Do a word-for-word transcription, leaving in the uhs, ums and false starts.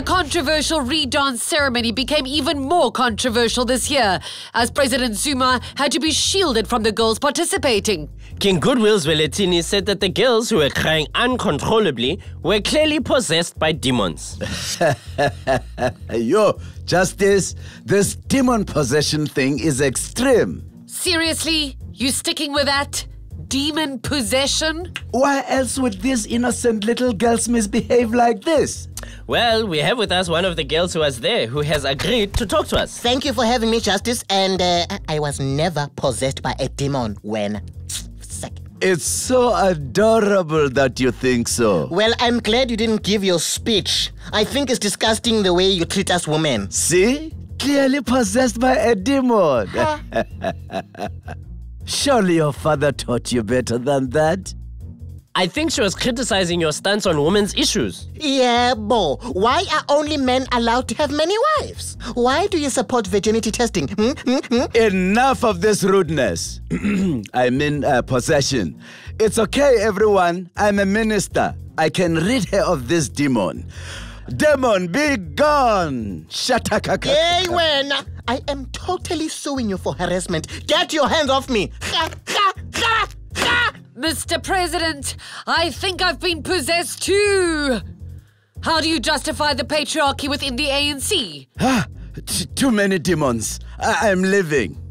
The controversial Reed Dance ceremony became even more controversial this year, as President Zuma had to be shielded from the girls participating. King Goodwill Zwelithini said that the girls who were crying uncontrollably were clearly possessed by demons. Yo, Justice, this demon possession thing is extreme. Seriously? You sticking with that? Demon possession? Why else would these innocent little girls misbehave like this? Well, we have with us one of the girls who was there, who has agreed to talk to us. Thank you for having me, Justice. And uh, I was never possessed by a demon when... It's so adorable that you think so. Well, I'm glad you didn't give your speech. I think it's disgusting the way you treat us women. See? Clearly possessed by a demon. Huh? Surely your father taught you better than that. I think she was criticizing your stance on women's issues. Yeah, Bo. Why are only men allowed to have many wives? Why do you support virginity testing? Hmm? Hmm? Hmm? Enough of this rudeness. I mean uh, possession. It's okay, everyone. I'm a minister. I can rid her of this demon. Demon, be gone! Shatakaka. Hey, when I am totally suing you for harassment. Get your hands off me! Ha, ha, ha, ha. Mister President, I think I've been possessed too. How do you justify the patriarchy within the A N C? Ah, too many demons. I I'm leaving.